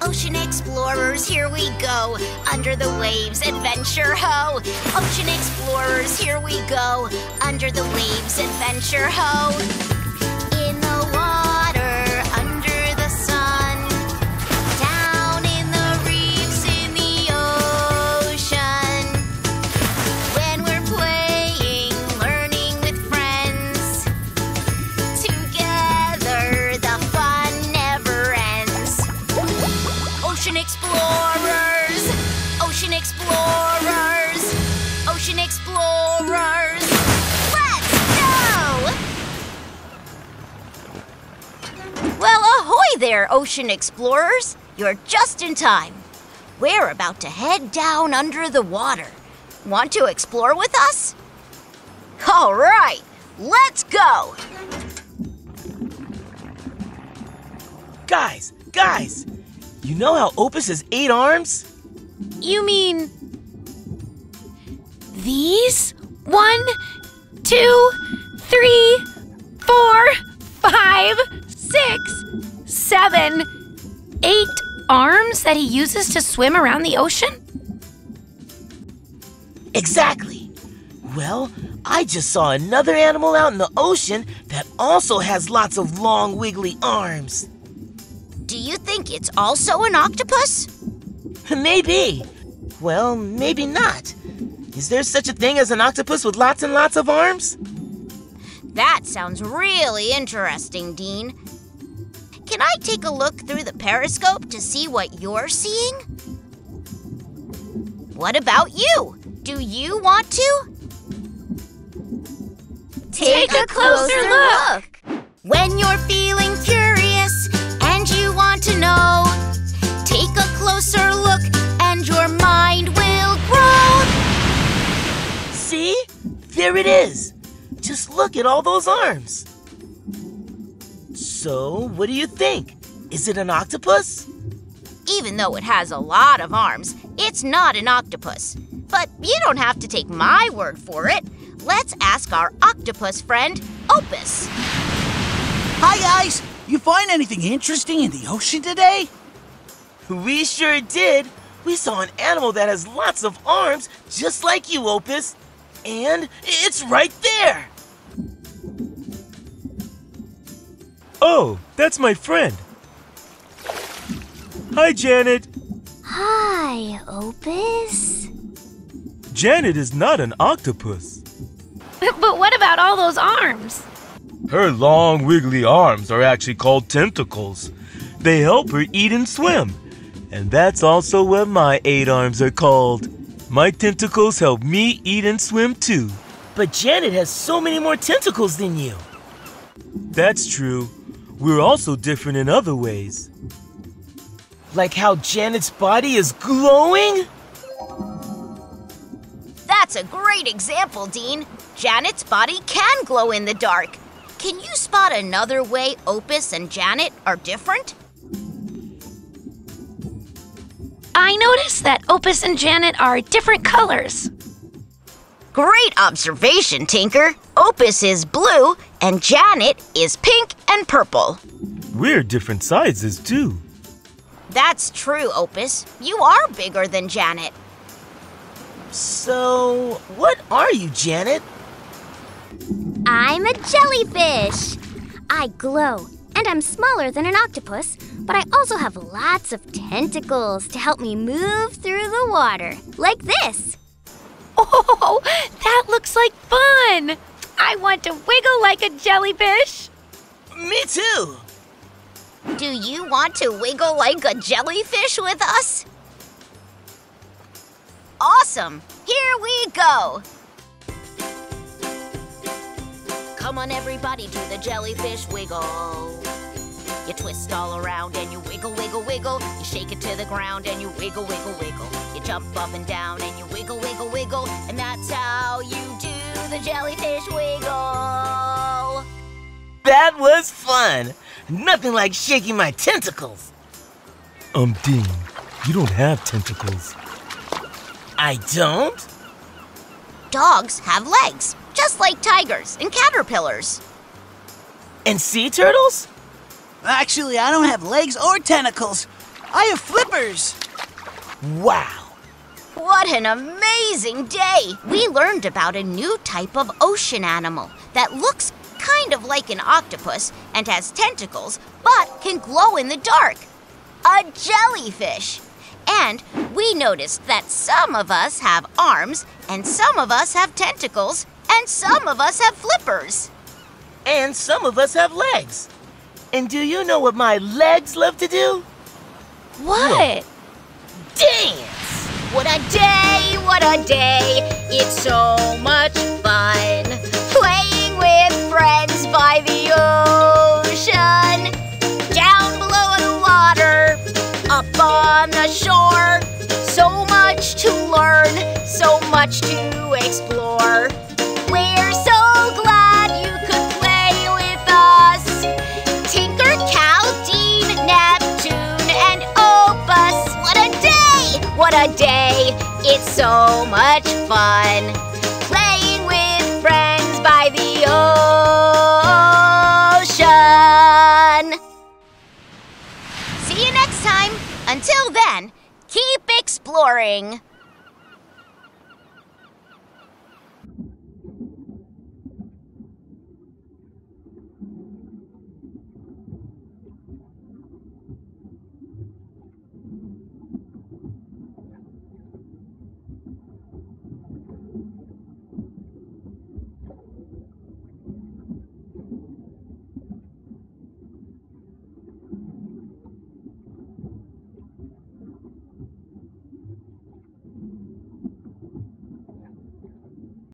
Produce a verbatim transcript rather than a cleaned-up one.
Ocean Explorers, here we go. Under the waves, adventure ho. Ocean Explorers, here we go. Under the waves, adventure ho. In the water. Well, ahoy there, Ocean Explorers! You're just in time. We're about to head down under the water. Want to explore with us? All right, let's go! Guys, guys! You know how Opus has eight arms? You mean... these? One, two, three, four, five... Six, seven, eight arms that he uses to swim around the ocean? Exactly. Well, I just saw another animal out in the ocean that also has lots of long, wiggly arms. Do you think it's also an octopus? Maybe. Well, maybe not. Is there such a thing as an octopus with lots and lots of arms? That sounds really interesting, Dean. Can I take a look through the periscope to see what you're seeing? What about you? Do you want to? Take, take a, a closer, closer look. look! When you're feeling curious and you want to know, take a closer look and your mind will grow. See? There it is! Just look at all those arms! So, what do you think? Is it an octopus? Even though it has a lot of arms, it's not an octopus. But you don't have to take my word for it. Let's ask our octopus friend, Opus. Hi guys! You find anything interesting in the ocean today? We sure did! We saw an animal that has lots of arms, just like you, Opus. And it's right there! Oh, that's my friend. Hi, Janet. Hi, Opus. Janet is not an octopus. But what about all those arms? Her long, wiggly arms are actually called tentacles. They help her eat and swim. And that's also what my eight arms are called. My tentacles help me eat and swim too. But Janet has so many more tentacles than you. That's true. We're also different in other ways. Like how Janet's body is glowing? That's a great example, Dean. Janet's body can glow in the dark. Can you spot another way Opus and Janet are different? I noticed that Opus and Janet are different colors. Great observation, Tinker. Opus is blue, and Janet is pink and purple. We're different sizes, too. That's true, Opus. You are bigger than Janet. So, what are you, Janet? I'm a jellyfish. I glow, and I'm smaller than an octopus, but I also have lots of tentacles to help me move through the water, like this. Oh, that looks like fun! I want to wiggle like a jellyfish! Me too! Do you want to wiggle like a jellyfish with us? Awesome! Here we go! Come on everybody, do the jellyfish wiggle. You twist all around and you wiggle, wiggle, wiggle. You shake it to the ground and you wiggle, wiggle, wiggle. You jump up and down and you wiggle, wiggle, wiggle. And that's how you do the jellyfish wiggle. That was fun. Nothing like shaking my tentacles. Um, Dean, you don't have tentacles. I don't? Dogs have legs, just like tigers and caterpillars. And sea turtles? Actually, I don't have legs or tentacles. I have flippers. Wow. What an amazing day! We learned about a new type of ocean animal that looks kind of like an octopus and has tentacles, but can glow in the dark. A jellyfish! And we noticed that some of us have arms, and some of us have tentacles, and some of us have flippers. And some of us have legs. And do you know what my legs love to do? What? Dance! What a day, what a day, it's so much fun, playing with friends by the ocean, down below in the water, up on the shore, so much to learn, so much to explore. We're so glad you could play with us, Tinker, Cal, Dean, Neptune, and Opus. What a day, what a day. It's so much fun playing with friends by the ocean. See you next time. Until then, keep exploring.